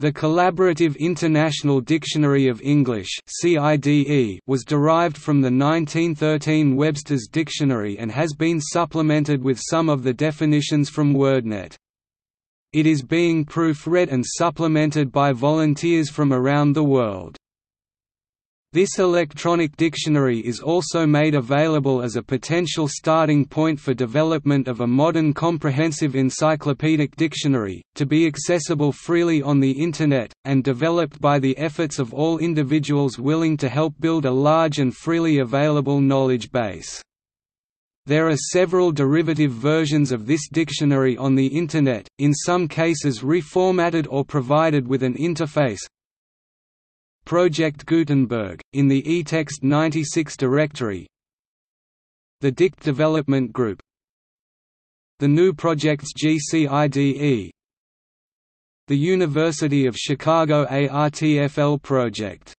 The Collaborative International Dictionary of English was derived from the 1913 Webster's Dictionary and has been supplemented with some of the definitions from WordNet. It is being proofread and supplemented by volunteers from around the world. This electronic dictionary is also made available as a potential starting point for development of a modern comprehensive encyclopedic dictionary, to be accessible freely on the Internet, and developed by the efforts of all individuals willing to help build a large and freely available knowledge base. There are several derivative versions of this dictionary on the Internet, in some cases reformatted or provided with an interface. Project Gutenberg, in the eText 96 directory, the DICT Development Group, the New Projects GCIDE, the University of Chicago ARTFL project.